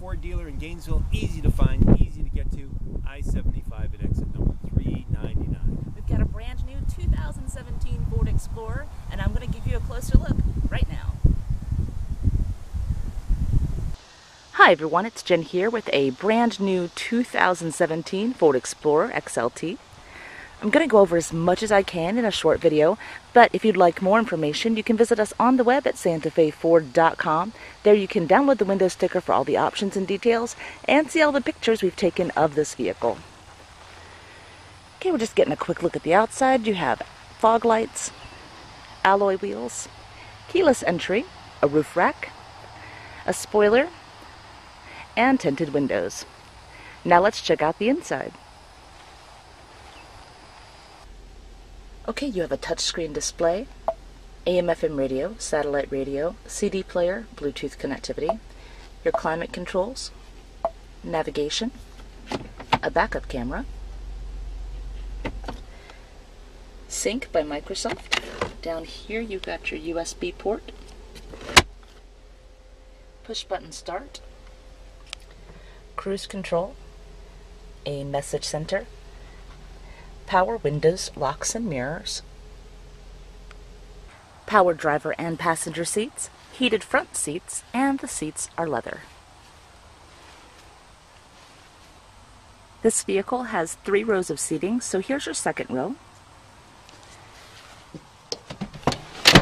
Ford dealer in Gainesville, easy to find, easy to get to, I-75 at exit number 399. We've got a brand new 2017 Ford Explorer, and I'm going to give you a closer look right now. Hi everyone, it's Jen here with a brand new 2017 Ford Explorer XLT. I'm going to go over as much as I can in a short video, but if you'd like more information, you can visit us on the web at SantaFeFord.com. There you can download the window sticker for all the options and details and see all the pictures we've taken of this vehicle. Okay, we're just getting a quick look at the outside. You have fog lights, alloy wheels, keyless entry, a roof rack, a spoiler, and tinted windows. Now let's check out the inside. Okay, you have a touchscreen display, AM/FM radio, satellite radio, CD player, Bluetooth connectivity, your climate controls, navigation, a backup camera, Sync by Microsoft. Down here you've got your USB port, push button start, cruise control, a message center, power windows, locks and mirrors, power driver and passenger seats, heated front seats, and the seats are leather. This vehicle has 3 rows of seating, so here's your second row,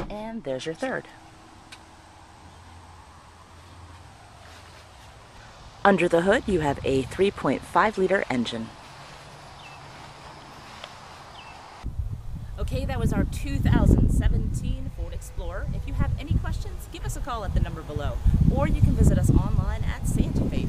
and there's your third. Under the hood, you have a 3.5-liter engine. Okay, that was our 2017 Ford Explorer. If you have any questions, give us a call at the number below, or you can visit us online at SantaFeFord.com.